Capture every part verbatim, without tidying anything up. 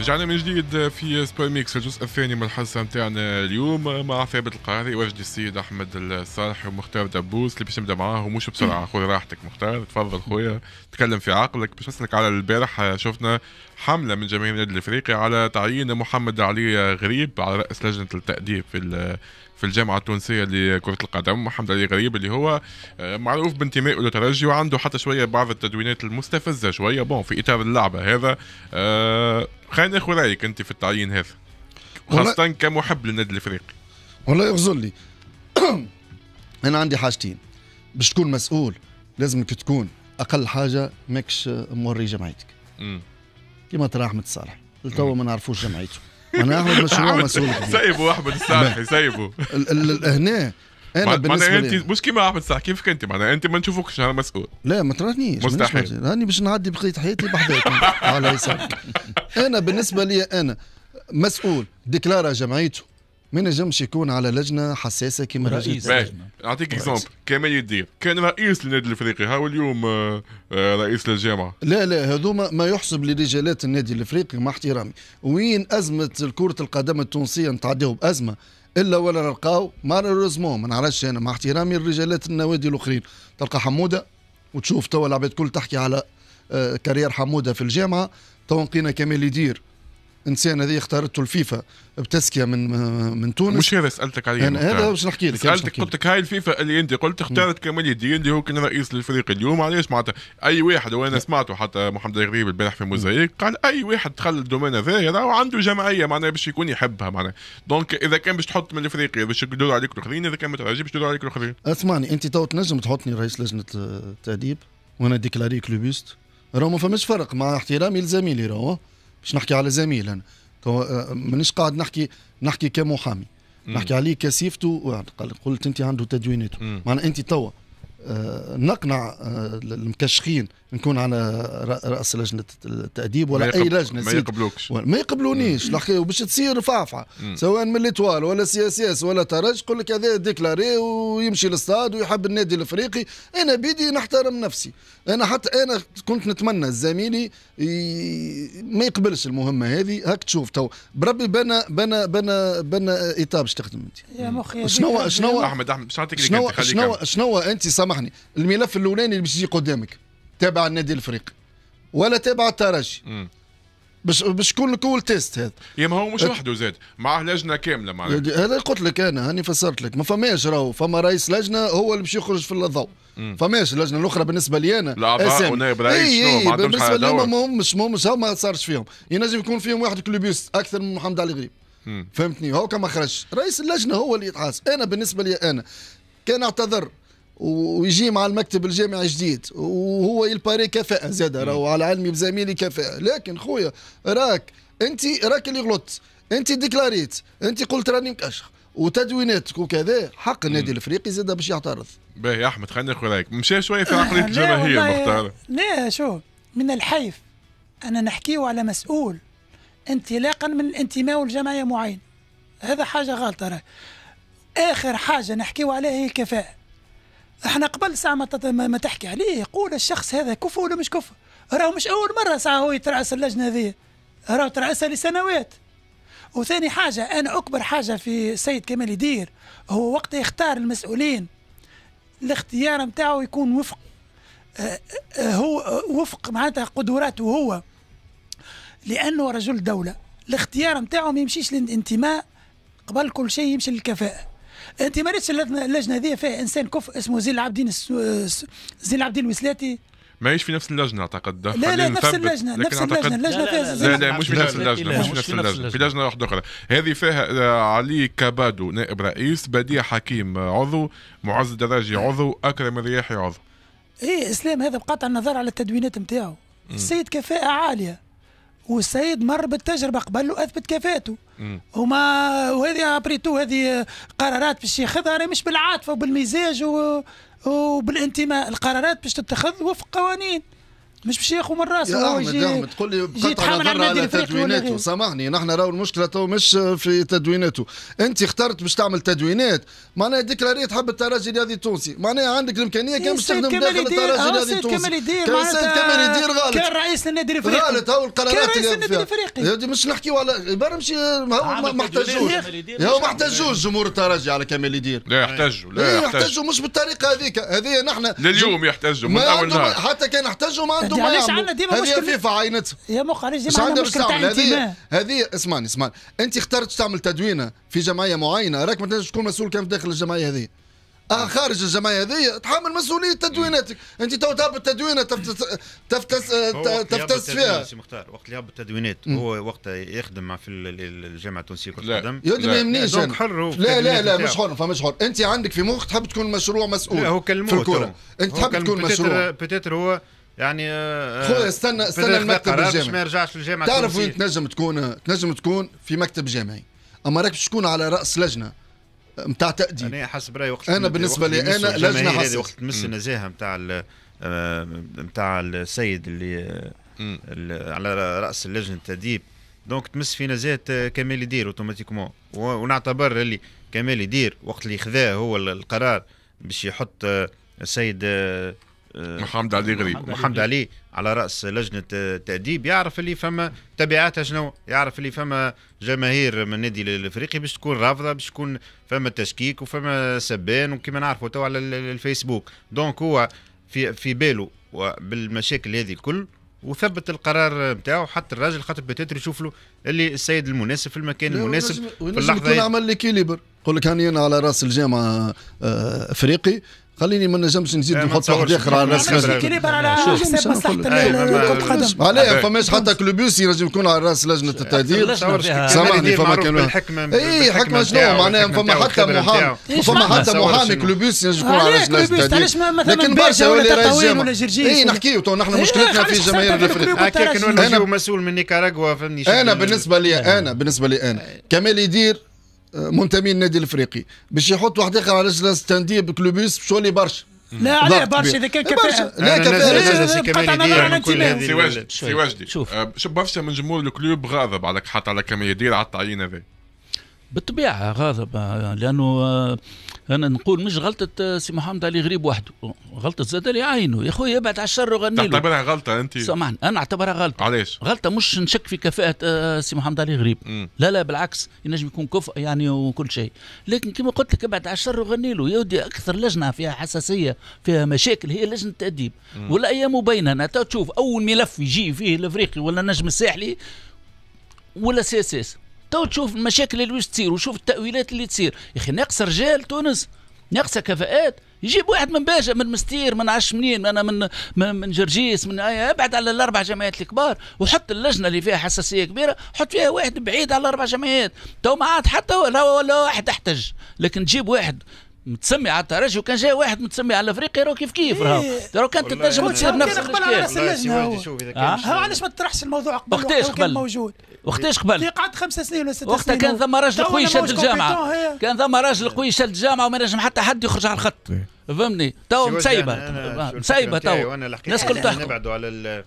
رجعنا من جديد في سبيرميكس الجزء الثاني من الحصه نتاعنا اليوم مع ثابت القاري وجدي السيد أحمد الصالح ومختار دبوس اللي باش نبدا معاه ومش بسرعه. خذ راحتك مختار، تفضل خويا، تكلم في عقلك. باش نسألك على البارح، شفنا حمله من جماهير النادي الافريقي على تعيين محمد علي غريب على راس لجنه التاديب في في الجامعه التونسيه لكره القدم. محمد علي غريب اللي هو معروف بانتمائه للترجي وعنده حتى شويه بعض التدوينات المستفزه شويه بون في اطار اللعبه هذا. أه خلينا ناخذ رايك انت في التعيين هذا خاصه كمحب للنادي الافريقي. والله يغزر لي انا عندي حاجتين، باش تكون مسؤول لازمك تكون اقل حاجه ماكش موري جمعيتك. امم كيما ترى احمد الصالح لتوا ما نعرفوش جمعيته، انا احمد مشروع مسؤول سايبوا احمد الساحي سايبوا هنا. انا بالنسبه لي انت مش كيما احمد الساحي كيفك انت، معناها انت ما نشوفوكش انا مسؤول، لا ما ترانيش مستحيل، راني باش نعدي بقيه حياتي بحذاكم على يسارك. انا بالنسبه لي انا مسؤول ديكلارا جمعيته ما نجمش يكون على لجنه حساسه كيما رئيس. نعطيك اكزومبل، كمال إيدير كان رئيس للنادي الافريقي، هاو اليوم رئيس للجامعه. لا لا هذوما ما يحسب لرجالات النادي الافريقي مع احترامي. وين ازمه كره القدم التونسيه نتعداو بازمه الا ولا نلقاو مالوريزمون ما نعرفش انا مع احترامي الرجالات النوادي الاخرين. تلقى حموده وتشوف توا العباد كل تحكي على كارير حموده في الجامعه، توا لقينا كمال إيدير انسان هذه اختارته الفيفا بتسكيه من من تونس. مش هذا سالتك عليه انا، هذا باش نحكي لك. سالتك قلت لك هاي الفيفا اللي انت قلت اختارت كمال إيدير اللي هو كان رئيس للفريق اليوم. علاش معناتها اي واحد، وانا سمعته حتى محمد غريب البارح في موزايك قال اي واحد دخل الدومين هذايا راه عنده جمعيه معناها باش يكون يحبها معناها. دونك اذا كان باش تحط من الافريقي باش يدوروا عليك الاخرين، اذا كان ما تعجبش يدوروا عليك الاخرين. اسمعني انت تو تنجم تحطني رئيس لجنه التاديب وانا ديكلاري كلوبيست، راه ما فماش فرق مع احترامي لزميلي. راه باش نحكي على زميل انا، مانيش قاعد نحكي نحكي كمحامي، نحكي عليه كسيفته. قلت انت عنده تدويناته، معناها انت توا نقنع المكشخين نكون على راس لجنه التاديب ولا اي لجنه ما يقبلوكش ما يقبلونيش الحكايه، وباش تصير فعفعه سواء من الاتوال ولا سياسياس ولا ترج. يقول لك هذا ديكلاري ويمشي للصاد ويحب النادي الافريقي. انا بيدي نحترم نفسي، انا حتى انا كنت نتمنى زميلي ما يقبلش المهمه هذه. هاك تشوف تو بربي بنا بنا بنا بنا ايطاب باش تخدم انت يا مخي. شنو شنو احمد احمد شنو شنو شنو انت سامحني، الملف الاولاني اللي باش يجي قدامك تابع النادي الافريقي ولا تابع الترجي؟ باش باش يكون الكول تيست هذا. يا ما هو مش وحده زاد، معاه لجنه كامله معناها. هذا قلت لك انا، هاني فسرت لك، ما فماش راهو فما رئيس لجنه هو اللي باش يخرج في الضوء، فماش اللجنه الاخرى بالنسبه لي انا. الاعضاء ونائب رئيس شنو ما عندهمش حاجه. بالنسبه لي ما همش ما همش ما صارش فيهم، ينجم يكون فيهم واحد كلوبيست اكثر من محمد علي غريب. مم. فهمتني؟ هو كما خرج رئيس اللجنه هو اللي يتحاسب. انا بالنسبه لي انا كان اعتذر ويجي مع المكتب الجامعي جديد وهو يلباري كفاءة زادة، راهو على علمي بزميلي كفاءة. لكن خويا راك انت راك اللي غلطت، انت ديكلاريت، انت قلت راني مكشخ وتدويناتك وكذا. حق النادي الافريقي زادة باش يعترض. باهي يا احمد خلينا ناخذ رايك، مشى شوية في عقلية الجماهير مختار. لا شوف، من الحيف انا نحكيو على مسؤول انطلاقا من الانتماء لجمعية معينة، هذا حاجة غلطة. راه آخر حاجة نحكيو عليها هي الكفاءة. احنا قبل ساعة ما تحكي عليه قول الشخص هذا كفو ولا مش كفو. راهو مش أول مرة ساعة هو يترأس اللجنة هذه، راهو ترأسها لسنوات. وثاني حاجة أنا أكبر حاجة في السيد كمال إيدير هو وقت يختار المسؤولين الاختيار نتاعو يكون وفق اه اه هو وفق معناتها قدراته هو، لأنه رجل دولة. الاختيار نتاعو ما يمشيش للانتماء قبل كل شيء، يمشي للكفاءة. انت ما ريتش اللجنه هذه فيها انسان كفء اسمه زين العابدين زين العابدين الوسلاتي، ماهيش في نفس اللجنه اعتقد. لا لا نفس اللجنه نفس اللجنه اللجنه فيها لا لا مش في نفس اللجنه مش في نفس اللجنه في لجنه واحده اخرى. هذه فيها علي كابادو نائب رئيس، بديع حكيم عضو، معز الدراجي عضو، اكرم الرياحي عضو. ايه اسلام هذا بقطع النظر على التدوينات نتاعو السيد كفاءه عاليه، والسيد مر بالتجربه قبل واثبت كفاءته. وما وهذه ابريتو هذه قرارات باش ياخذها راه مش بالعاطفه وبالمزاج وبالانتماء، القرارات باش تتخذ وفق قوانين. مش بشيخ ومن راسه يا احمد. تقول لي بقطع نظر على تدويناته، سامحني نحن راهو المشكله تو مش في تدويناته، انت اخترت باش تعمل تدوينات معناها ديكلاريت حب الترجي الرياضي التونسي، معناها عندك الامكانيه كان باش تخدم داخل الترجي الرياضي التونسي. كمال إيدير كمال إيدير غلط، كان رئيس النادي الافريقي غلط، هو القرارات اللي فيها هذه مش نحكيو على برا مش هو ما احتاجوش، هو ما احتاجوش جمهور الترجي على كمال إيدير. لا يحتاجوا لا يحتاجوا مش بالطريقه هذيك، هذه نحن لليوم يحتاجوا من اول نهار، حتى كان احتاجوا ما عندهم ما يعملوا. هذه فيفا عينتها يا مخ، علاش ديما عندنا مشكل تاع انتماء. هذه اسمعني اسمعني، انت اخترت تعمل تدوينه في جمعيه معينه، راك ما تنجمش تكون مسؤول كان في داخل الجمعيه هذه. اه خارج الجمعيه هذه تحمل مسؤوليه تدويناتك، انت تو تهبط تدوينه تفتس تفتس تفتس فيها. سي مختار وقت اللي يهبط تدوينات هو وقت يخدم في الجامعه التونسيه لكرة القدم. لا لا لا لا, لا مش حر، فمش حر، انت عندك في مخك تحب تكون مشروع مسؤول. لا هو كلموه في الكره، انت تحب تكون مشروع بتاتر هو يعني خويا. استنى استنى المكتب الجامعي ما يرجعش للجامعه. تعرف وين تنجم تكون؟ تنجم تكون في مكتب جامعي، اما راك باش تكون على راس لجنه نتاع تأديب. انا حسب رايي وقت انا بالنسبه لي انا لجنه حسب وقت تمس النزاهه نتاع نتاع السيد اللي, اللي على راس اللجنه التأديب، دونك تمس في نزاهه كمال إيدير اوتوماتيكمون. ونعتبر اللي كمال إيدير وقت اللي خذاه هو القرار باش يحط السيد محمد علي غريب محمد علي على راس لجنه التأديب، يعرف اللي فما تبعاتها شنو، يعرف اللي فما جماهير من النادي الافريقي باش تكون رافضه، باش تكون فما تشكيك وفما سبان وكما نعرفوا تو على الفيسبوك. دونك هو في في باله بالمشاكل هذه الكل وثبت القرار نتاعو، حتى الراجل خاطر بتاتر يشوف له اللي السيد المناسب في المكان المناسب في اللحظه هذه. عمل لي كيليبر نقول لك هاني انا على راس الجامعه افريقي، خليني ما نجمش نزيد نحط واحد اخر على راس لجنه علاه، فماش حتى كلوبوس ينجم يكون على راس لجنه التأديب. سامحني فما كانوا اي حكمه شنو معناها، فما حتى محامي فما حتى محامي كلوبوس ينجم يكون على راس لجنه التأديب، لكن برشا ولا تطاوين ولا جرجيس. اي نحكيو تو نحن مشكلتنا في الجماهير الافريقيه هكاك، نجيو مسؤول من نيكاراغوا فهمني. انا بالنسبه لي انا بالنسبه لي انا كمال إيدير منتمين النادي الافريقي باش يحط واحد اخر على جلسه تنديب كلوبيس باش يولي برشا. لا عليه برشا اذا كان كفاءه. لا كفاءه كمال إيدير سي واجدي سي واجدي شوف برشا من جمهور الكلوب غاضب على حط على كمال إيدير على التعيين هذا. بالطبيعه غاضب، لانه انا نقول مش غلطه سي محمد علي غريب وحده، غلطه زاد اللي عينه يا خويا، ابعد على الشر وغني له. تعتبرها غلطه انت؟ سامحني انا اعتبرها غلطه. علاش؟ غلطه مش نشك في كفاءه سي محمد علي غريب، م. لا لا بالعكس ينجم يكون كفء يعني وكل شيء، لكن كما قلت لك ابعد على الشر وغني له. يا ودي اكثر لجنه فيها حساسيه فيها مشاكل هي لجنه التأديب، والايام بيننا تو تشوف اول ملف يجي فيه الافريقي ولا النجم الساحلي ولا سي اس اس، تو تشوف المشاكل اللي تصير وشوف التأويلات اللي تصير. يا أخي ناقص رجال تونس، ناقص كفاءات، يجيب واحد من باجة من مستير من عش منين أنا من من جرجيس من أبعد على الأربع جمعيات الكبار، وحط اللجنة اللي فيها حساسية كبيرة حط فيها واحد بعيد على الأربع جمعيات. تو ما عاد حتى ولا ولا واحد احتج، لكن تجيب واحد متسمي على الترجي وكان جاي واحد متسمي على الافريقي راهو كيف كيف راهو راهو كانت الترجمه تصير نفس الاشكال. علاش ما تطرحش الموضوع قبل؟ وقتاش قبل؟ موجود وقتاش قبل؟ اللي قعد خمس سنين ولا ست سنين وقتها كان ثم راجل قوي شد الجامعه، كان ثم راجل قوي شد الجامعه وما نجم حتى حد يخرج على الخط فهمني. تو مسيبه مسيبه تو الناس كل تحكي. نبعدوا على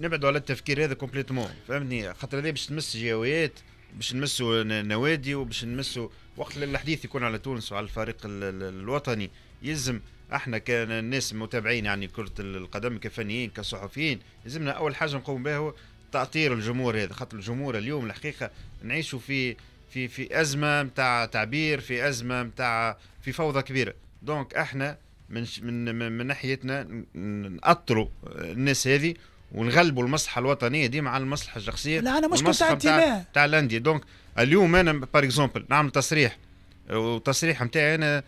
نبعدوا على التفكير هذا كومبليتمون فهمني، خاطر هذه باش تمس جهويات، باش نمسوا نوادي، وباش نمسوا وقت الحديث يكون على تونس وعلى الفريق الوطني. يلزم احنا كناس متابعين يعني كرة القدم كفنيين كصحفيين، يلزمنا اول حاجة نقوم بها هو تأطير الجمهور هذا، خاطر الجمهور اليوم الحقيقة نعيشوا في في في أزمة نتاع تعبير، في أزمة نتاع في فوضى كبيرة. دونك احنا من من من ناحيتنا نأطروا الناس هذه ونغلبوا المصلحة الوطنية دي مع المصلحة الشخصية. لا أنا مش كنت تاع تاع الأندية. دونك اليوم انا باغ اكزومبل نعمل تصريح، والتصريح نتاعي انا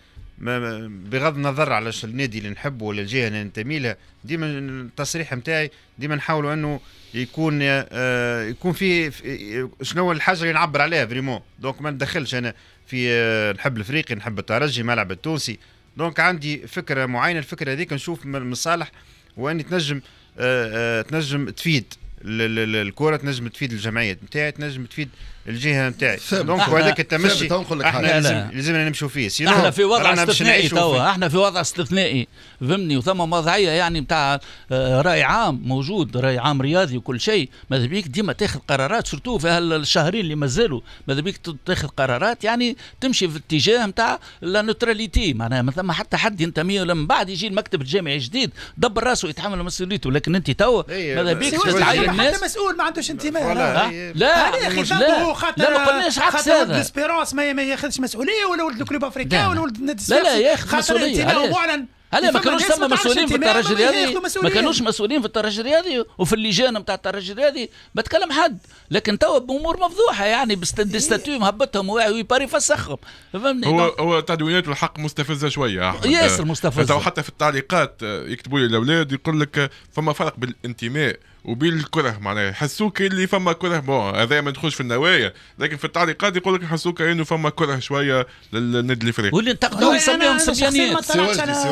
بغض النظر على النادي اللي نحبه ولا الجهه اللي ننتمي لها، ديما التصريح نتاعي ديما نحاولوا انه يكون آه يكون فيه في شنو الحاجه اللي نعبر عليها فريمون. دونك ما ندخلش انا في آه نحب الافريقي نحب الترجي ملعب التونسي، دونك عندي فكره معينه، الفكره هذيك نشوف من المصالح واني تنجم آه آه تنجم تفيد الكره تنجم تفيد الجمعيه نتاعي، تنجم تفيد الجهه نتاعي، دونك هذاك التمشي احنا لازم لازمنا نمشوا فيه. احنا في وضع استثنائي توا، احنا في وضع استثنائي فهمني، وثما وضعيه يعني نتاع راي عام موجود، راي عام رياضي وكل شيء، ماذا بيك ديما تاخذ قرارات سورتو في هالشهرين اللي مازالوا، ماذا بيك تاخذ قرارات يعني تمشي في اتجاه نتاع لا نوتراليتي، معناها ما ثما حتى حد ينتمي ولا من بعد يجي المكتب الجامعي جديد دبر راسه يتحمل مسؤوليته، لكن انت توا ماذا بيك تتعين الناس حتى مسؤول ما عندوش انتماء. لا لا لا ما قلناش عكس هذا، خاطر اسبيرونس ما ياخذش مسؤوليه ولا ولد الكلوب افريكان ولا ولد النادي السياسي، لا لا ياخذ مسؤوليه. معلن هلا ما كانوش ثم مسؤولين في الترجي الرياضي، ما كانوش مسؤولين في الترجي الرياضي وفي اللجان نتاع الترجي الرياضي ما تكلم حد، لكن توا بامور مفضوحه يعني بالستاتيو مهبطهم ويباري فسخهم فهمني. هو هو تدوينات الحق مستفزه شويه ياسر مستفزه، حتى في التعليقات يكتبوا لي الاولاد يقول لك فما فرق بالانتماء وبين الكره، معناها يحسوك اللي فما كره بون هذا ما ندخلش في النوايا، لكن في التعليقات يقول لك يحسوك انه فما كره شويه للنادي الافريقي واللي انتقدوهم يسميهم صبيانيين.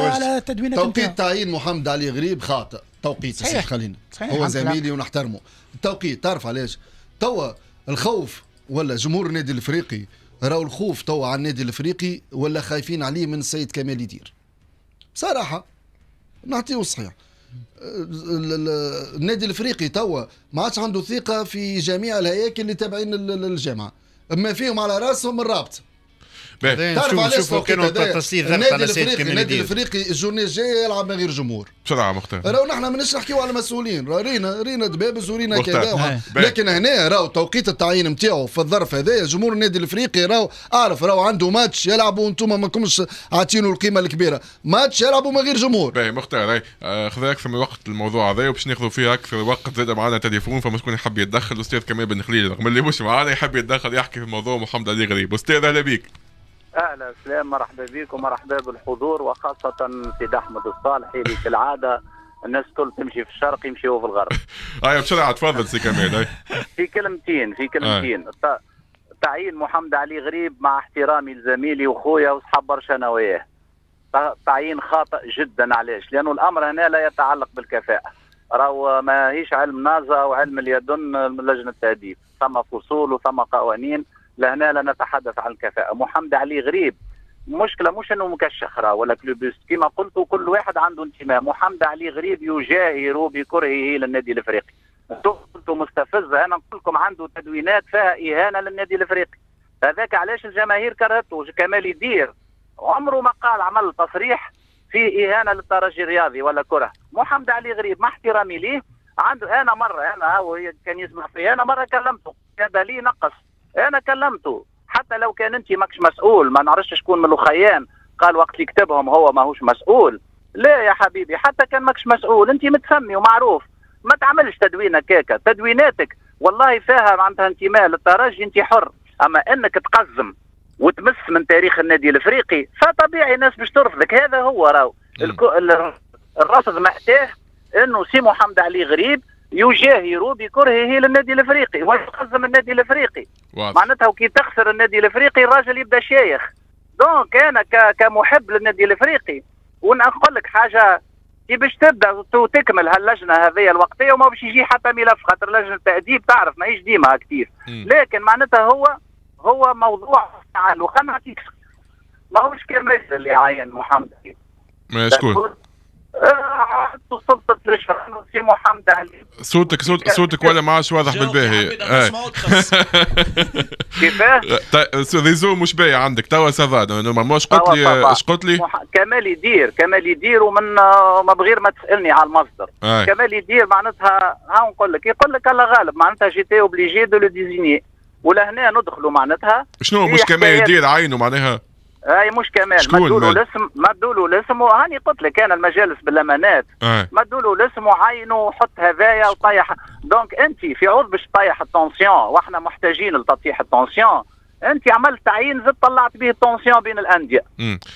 على تدوينك توقيت تعيين محمد علي غريب خاطئ، توقيت صحيح خلينا هو زميلي ونحترمه، التوقيت تعرف علاش؟ توا الخوف ولا جمهور النادي الافريقي راهو الخوف توا على النادي الافريقي ولا خايفين عليه من السيد كمال إيدير صراحه نعطيه صحيح. النادي الافريقي توا ما عادش عنده ثقه في جميع الهياكل اللي تابعين للجامعه، اما فيهم على راسهم الرابط. تعرف علاش تصير ضغط على السيد كمال إيدير؟ النادي الافريقي الجورني الجايه يلعب من غير جمهور. بسرعه مختار. راهو نحن ماناش نحكيو على المسؤولين، رينا رينا دبابز ورينا كذا، لكن هنا راهو توقيت التعيين نتاعو في الظرف هذايا جمهور النادي الافريقي راهو أعرف راهو عنده ماتش يلعبوا أنتم ماكمش عاطينه القيمه الكبيره، ماتش يلعبوا من غير جمهور. باهي مختار خذا أكثر من وقت الموضوع هذايا وباش ناخذوا فيه أكثر وقت، زاد معنا تليفون فما شكون يحب يتدخل، الأستاذ كمال بن خليل رغم اللي مش معنا يحب يتدخل يحكي في موضوع محمد علي غريب. أستاذ أهلا بيك. اهلا وسهلا، مرحبا بكم ومرحبا بالحضور وخاصه سيد احمد الصالح اللي كالعاده الناس الكل تمشي في الشرق يمشيوا في الغرب. ايوه بسرعه تفضل سي كمال. في كلمتين في كلمتين تعيين محمد علي غريب مع احترامي لزميلي وخويا وصحاب برشا نواياه تعيين خاطئ جدا. علاش؟ لانه الامر هنا لا يتعلق بالكفاءه، راهو ماهيش علم نازا وعلم اليدن لجنه التاديب، ثم فصول وثم قوانين، لهنا لا نتحدث عن الكفاءة. محمد علي غريب مشكلة مش انه مكشخ راه ولا كلوبيس كما قلت، كل واحد عنده انتماء. محمد علي غريب يجاهر بكرهه للنادي الافريقي، قلت مستفزة، انا نقول لكم عنده تدوينات فيها اهانة للنادي الافريقي، هذاك علاش الجماهير كرهته. كمال إيدير عمره ما قال عمل تصريح فيه اهانة للترجي الرياضي ولا كره. محمد علي غريب مع احترامي ليه عنده، انا مرة انا هو كان يسمع فيا، انا مرة كلمته هذا لي نقص، انا كلمته حتى لو كان انت ماكش مسؤول، ما نعرفش شكون من الخيان قال وقت اللي كتبهم هو ماهوش مسؤول. لا يا حبيبي، حتى كان ماكش مسؤول انت متسمي ومعروف، ما تعملش تدوين هكاكا، تدويناتك والله فيها معناتها انتماء للترجي انت حر، اما انك تقزم وتمس من تاريخ النادي الافريقي فطبيعي الناس باش ترفضك. هذا هو راهو الرفض محتاه، انه سي محمد علي غريب يجاهر بكرهه للنادي الافريقي ويقزم النادي الافريقي، معناتها وكي تخسر النادي الافريقي الراجل يبدا شايخ. دونك انا كمحب للنادي الافريقي ونقول لك حاجه، كي باش تبدا وتكمل هاللجنه هذه الوقتيه وما باش يجي حتى ملف، خاطر لجنه التاديب تعرف ماهيش ديما اكتيف، لكن معناتها هو هو موضوع تعال وخمعه ماهوش كمال اللي عاين محمد مشكور. سلطة الشرطة سي محمد علي. صوتك صوت صوتك ولا معاش واضح بالباهي. كيفاه؟ ريزو مش باهي عندك توا سافا نورمالمون. اش قلت لي اش قلت لي؟ كمال إيدير كمال إيدير ومن بغير ما تسالني على المصدر. كمال إيدير معناتها ها نقول لك يقول لك الله غالب معناتها جيتي اوبليجي دو لو ديزيني، ولهنا ندخلوا معناتها شنو مش كمال إيدير عينه معناها؟ هاي مش كمال، ما تدولوا الاسم ما تدولوا الاسم وهاني قلت لك انا المجالس بالامانات أه. ما تدولوا الاسم وعينه وحط هذايا وطيح. دونك انت في عوض باش تطيح التونسيون، واحنا محتاجين لتطيح التونسيون، انت عملت تعيين زدت طلعت به التونسيون بين الانديه.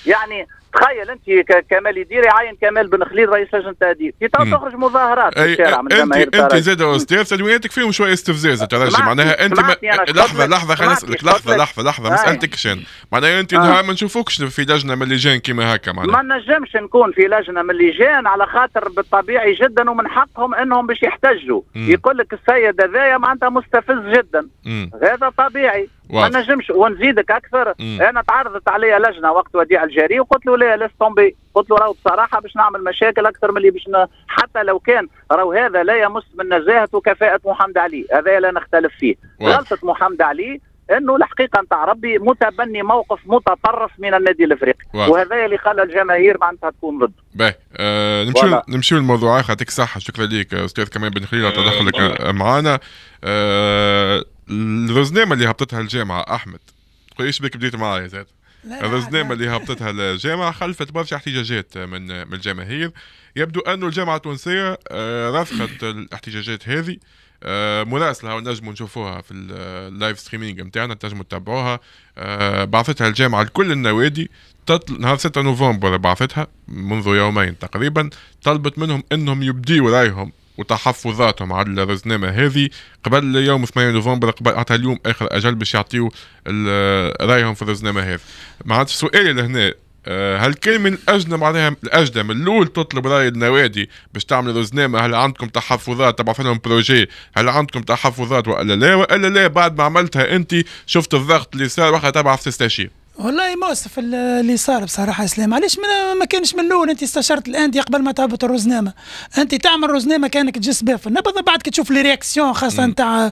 يعني تخيل انت كمال إيدير يعين كمال بن خليل رئيس لجنه التأديب، كي تخرج مظاهرات في الشارع من الجماهير التونسية. انت زاد وستير تدويناتك فيهم شويه استفزاز ترجي معناها انت ما... لحظه لحظه خليني نسالك لحظه لحظه لحظه ما سالتكش انا، معناها انت نهار ما نشوفوكش في لجنه من اللجان كيما هكا معناها. ما نجمش نكون في لجنه من اللجان على خاطر بالطبيعي جدا ومن حقهم انهم باش يحتجوا، يقول لك السيد هذايا معناتها مستفز جدا، هذا طبيعي. ما نجمش ونزيدك اكثر. مم. انا تعرضت عليا لجنه وقت وديع الجاري وقلت له لا لست طومبي، قلت له راهو بصراحه باش نعمل مشاكل اكثر من اللي باش ن... حتى لو كان راهو هذا لا يمس من نزاهه وكفاءه محمد علي، هذا لا نختلف فيه. غلطه محمد علي انه الحقيقه نتاع ربي متبني موقف متطرف من النادي الافريقي، وهذا اللي خلى الجماهير معناتها تكون ضد. باهي آه نمشيو نمشيو للموضوع اخر. يعطيك الصحه، شكرا لك استاذ كمال بن خليل على تدخلك معنا. آه الرزنامه اللي هبطتها الجامعه احمد، تقوليش بك بديت معايا زاد. الرزنامه اللي هبطتها الجامعه خلفت برشا احتجاجات من من الجماهير، يبدو انه الجامعه التونسيه رافقت الاحتجاجات هذه، مراسلها ونجموا نشوفوها في اللايف ستريمينغ نتاعنا تنجموا تتابعوها. بعثتها الجامعه لكل النوادي نهار ستة نوفمبر، بعثتها منذ يومين تقريبا، طلبت منهم انهم يبديوا رايهم وتحفظاتهم على الرزنامه هذه قبل يوم ثمانية نوفمبر، قبل حتى اليوم اخر اجل باش يعطيو رايهم في الرزنامه هذه. معناتها سؤالي لهنا، هل كان من اجل معناها الاجدم الاول تطلب راي النوادي باش تعمل رزنامه، هل عندكم تحفظات تبعث لهم بروجي، هل عندكم تحفظات ولا لا، ولا لا بعد ما عملتها انت شفت الضغط اللي صار وقتها تبعث تستشير؟ والله مؤسف اللي صار بصراحه اسلام. علاش ما كانش من الاول انت استشرت الانديه قبل ما تهبط الرزنامه؟ انت تعمل رزنامه كانك تجس بها في النبض، بعد كتشوف لي رياكسيون خاصه نتاع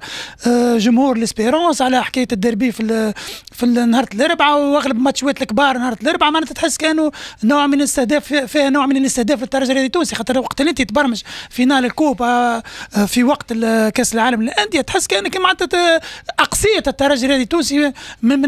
جمهور ليسبيرونس على حكايه الديربي في في نهار الاربعاء واغلب ماتشات الكبار نهار الاربعاء، معناتها تحس كانوا نوع من الاستهداف، فيها نوع من الاستهداف للترجي الرياضي التونسي، خاطر وقت اللي انت تبرمج فينال الكوبا في وقت كاس العالم للانديه تحس كانك معناتها اقصيت الترجي الرياضي التونسي من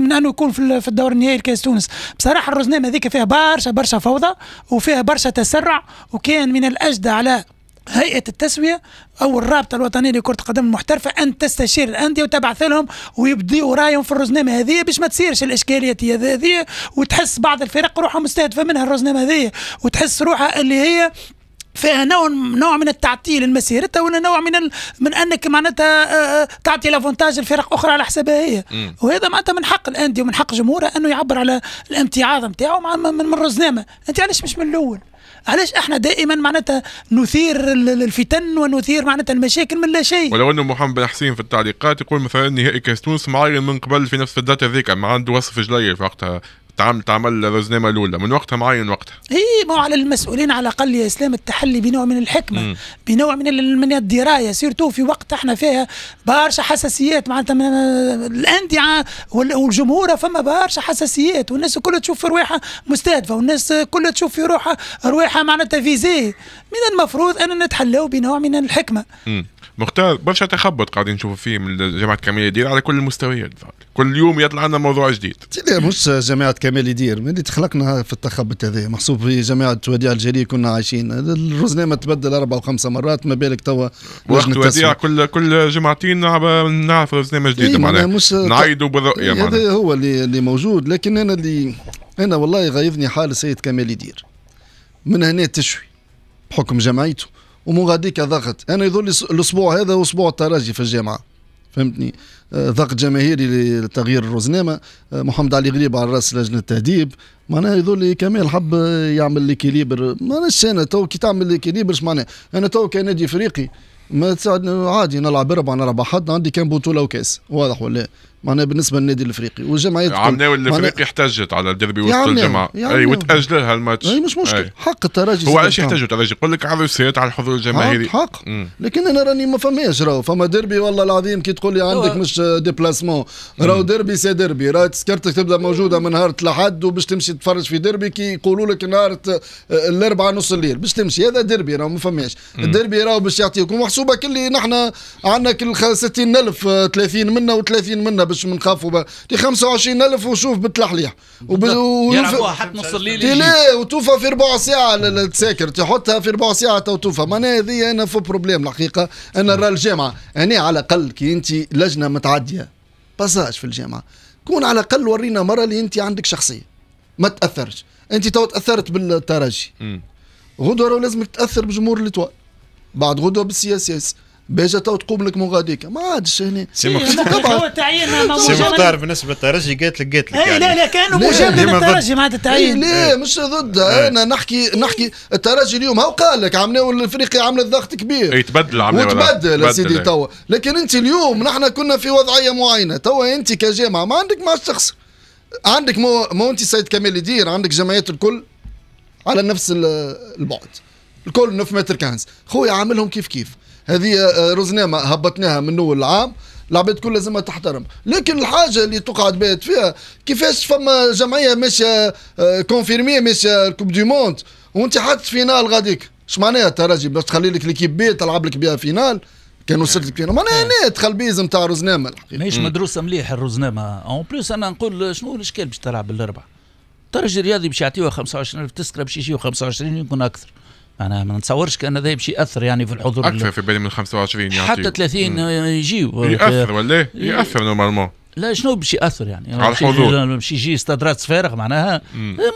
من انه يكون في في الدور النهائي لكاس تونس. بصراحه الرزنامه هذيك فيها برشا برشا فوضى وفيها برشا تسرع، وكان من الاجدى على هيئه التسويه او الرابطه الوطنيه لكره القدم المحترفه ان تستشير الانديه وتبعث لهم ويبديوا رايهم في الرزنامه هذه باش ما تصيرش الاشكاليات هذه، وتحس بعض الفرق روحها مستهدفه منها الرزنامه هذه، وتحس روحها اللي هي فيها نوع نوع من التعطيل لمسيرتها، ولا نوع من ال... من انك معناتها تعطي لافونتاج الفرق اخرى على حسابها هي، وهذا معناتها من حق الانديه ومن حق جمهورها انه يعبر على الامتعاض نتاعو مع من الرزنامه. انت علاش مش من الاول؟ علاش احنا دائما معناتها نثير الفتن ونثير معناتها المشاكل من لا شيء؟ ولو انه محمد بن حسين في التعليقات يقول مثلا نهائي كاس تونس معين من قبل في نفس الداتا هذيك مع عنده وصف جليل في وقتها تعمل تعمل الرزنامه الاولى من وقتها معين وقتها. اي ما على المسؤولين على الاقل يا اسلام التحلي بنوع من الحكمه، مم. بنوع من من الدرايه، سيرتو في وقت احنا فيها برشا حساسيات معناتها من الانديه والجمهور، فما برشا حساسيات والناس كلها تشوف في رواحها مستهدفه، والناس كلها تشوف في روحها رواحها معناتها فيزي، من المفروض ان نتحلوا بنوع من الحكمه. مم. مختار برشا تخبط قاعدين نشوفوا فيه من جماعه كمال إيدير على كل المستويات، كل يوم يطلع لنا موضوع جديد. لا مش جماعه كمال إيدير ملي تخلقنا في التخبط هذا، محسوب في جماعه وديع الجاري كنا عايشين الرزنامه تبدل اربع وخمس مرات، ما بالك توا وقت وديع كل كل جمعتين نعرف رزنامه جديده معناها نعيدوا بالرؤيه معناها. هذا هو اللي, اللي موجود. لكن انا اللي انا والله يغيظني حال السيد كمال إيدير من هنا تشوي بحكم جمعيته ومن غاديك ضغط، انا يظل الاسبوع هذا واسبوع الترجي في الجامعه فهمتني، ضغط جماهيري لتغيير الرزنامه، محمد علي غريب على راس لجنه التهديب، معناها يظل كمال حب يعمل ليكيليبر، ماناش انا تو كي تعمل ليكيليبر اش معناها؟ انا تو كنادي افريقي ما تساعدنا عادي نلعب ربع نلعب حد، عندي كان بطوله وكاس، واضح ولا؟ معناها بالنسبه للنادي الافريقي والجمعيات عمناوي الافريقي احتجت على الديربي وسط الجماعه اي وتاجل هالماتش، اي مش مشكل أي. حق الترجي هو علاش يحتاجوا الترجي؟ يقول لك عروسات على الحضور الجماهيري حق، لكن انا راني ما فماش راهو فما ديربي والله العظيم كي تقول لي عندك مش ديبلاسمون راهو ديربي سي ديربي، راهو تذكرتك تبدا موجوده من نهار الاحد وباش تمشي تتفرج في ديربي كي يقولوا لك نهار الاربعاء نص الليل باش تمشي، هذا ديربي راهو ما فماش، الديربي راهو باش يعطيكم محسوبه كلي نحن عندنا كل ستين ألف ثلاثين منا و30 منا باش منخافوا ب خمسة وعشرين ألف وشوف بالتلحليح يلعبوها حتى نص الليل لا وتوفى في ربع ساعه تساكر تحطها في ربع ساعه توتوفى، معناها هذه انا فو بروبليم الحقيقه. انا نرى الجامعه هنا على الاقل كي انت لجنه متعديه باساج في الجامعه كون على الاقل ورينا مره اللي انت عندك شخصيه ما تاثرش، انت تو تاثرت بالترجي، غدوه راه لازمك تاثر بجمهور الاتوال، بعد غدوه بالسياسيس باجا تو تقوم لك من غاديك، ما عادش هنا سي مختار. بالنسبه للترجي قالت لك قالت لك يعني لا لا كانوا مجامله للترجي معناتها التعيين، لا مش ضدها. انا نحكي نحكي الترجي اليوم هاو قال لك عملوا الافريقيا عملت ضغط كبير، يتبدل عملوا وتبدل يا سيدي توا، لكن انت اليوم نحن كنا في وضعيه معينه، توا انت كجامعه ما عندك ما تخسر، عندك مو مو انت سيد كمال إيدير عندك جمعيات الكل على نفس البعد، الكل نفمات الكنز، خويا عاملهم كيف كيف. هذه رزنامه هبطناها من اول العام، العباد كل لازمها تحترم، لكن الحاجه اللي تقعد بات فيها كيفاش فما جمعيه ماشيه كونفيرميه ماشيه الكوب دي موند وانت حتى فينال غاديك، اش معناها الترجي باش تخلي لك ليكيب بي تلعب لك بها فينال؟ كان وصلت لك فينال معناها هنا دخل بيز نتاع رزنامه ماهيش مدروسه مليح الرزنامه، اون بليس انا نقول شنو الاشكال باش تلعب بالاربعه؟ الترجي الرياضي باش يعطيوها خمسة وعشرين ألف تذكره باش يجيو خمسة وعشرين يكون اكثر. أنا ما نتصورش كأن هذا باش يأثر يعني في الحضور أكثر في بالي من خمسة وعشرين يعني حتى ثلاثين يجيو يأثر ولا يأثر نورمالمون. لا شنو باش يأثر يعني على الحضور؟ باش يجي استادرات فارغ معناها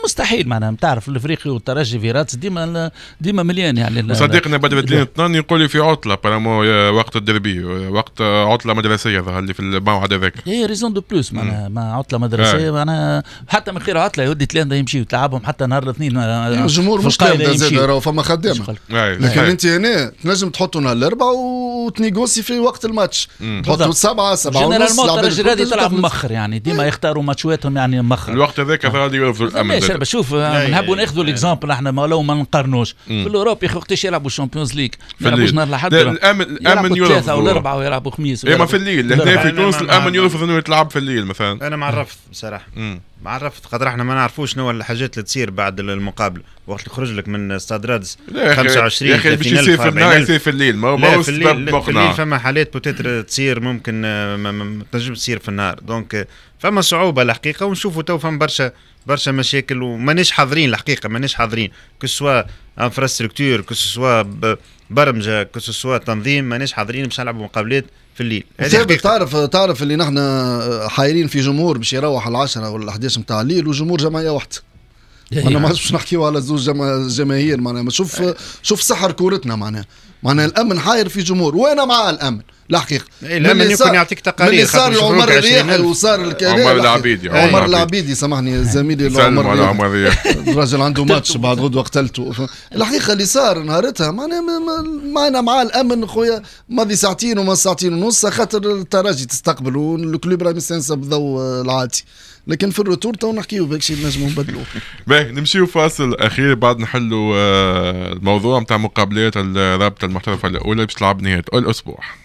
مستحيل، معناها تعرف الافريقي والترجي في راتس ديما ديما مليان يعني. صديقنا بدر الدين الطنان يقول لي في عطله برامو وقت الدربي، وقت عطله مدرسيه ظهر لي في الموعد هذاك. هي ريزون دو بلوس معناها مع عطله مدرسيه معناها حتى من غير عطله يودي تلامذه يمشيوا تلعبهم حتى نهار الاثنين. الجمهور مش قاعد زاد راهو فما خدامه، لكن انت هنا تنجم تحطوا نهار الاربعاء وتنيغوسي في وقت الماتش، تحطوا سبعه سبعه ونص تلعب مخر يعني ديما يختاروا ماتشواتهم يعني مخر الوقت هذاك غادي يوفروا الامل. شوف نحبوا ناخذوا الاكزامبل احنا ما لو ما نقارنوش في الاوروبي وقتاش يلعبوا الشامبيونز ليغ يلعبوا نهار الاحد الامن يلعبوا ثلاثه والاربعه ويلعبوا خميس اما في الليل، هنا في تونس الامن يرفض انه يتلعب في الليل مثلا. انا مع الرفض بصراحه، مع الرفض خاطر احنا ما نعرفوش شنو الحاجات اللي تصير بعد المقابله وقت يخرج لك من ستاد رادز خمسة وعشرين يا اخي باش يصير في النهار يصير في الليل. ما هو في الليل في الليل فما حالات بوتيتر تصير ممكن ما تنجمش تصير في النهار، دونك فما صعوبه الحقيقه ونشوفوا تو فما برشا برشا مشاكل ومانيش حاضرين الحقيقه، مانيش حاضرين كسوا انفراستركتور كسوا برمجه كسوا تنظيم، مانيش حاضرين باش نلعبوا مقابلات في الليل. تعرف تعرف اللي نحن حايرين في جمهور باش يروح العشرة ولا الأحد عشر نتاع الليل وجمهور جمعيه واحده. انا ما عادش نحكيو على زوج جماهير معناها، شوف شوف سحر كورتنا معناها، معناها الامن حاير في جمهور وانا مع الامن الحقيقه. الامن يكون يعطيك تقارير خاطر عمر الرياحي وصار الكلام عمر العبيدي عمر العبيدي سامحني زميلي عمر الرياحي الراجل عنده ماتش بعد غدوه قتلته الحقيقه اللي صار نهارتها معناها معنا مع الامن خويا ماضي ساعتين وما ساعتين ونص خاطر الترجي تستقبل والكلوب راه مستانسه بالضوء العادي، لكن في الروتور تو نحكيو باك شي نجمو نبدلوه. باهي نمشيو فاصل اخير بعد نحلوا الموضوع نتاع مقابلات الرابطه المحترفه الاولى باش تلعب نهايه الاسبوع.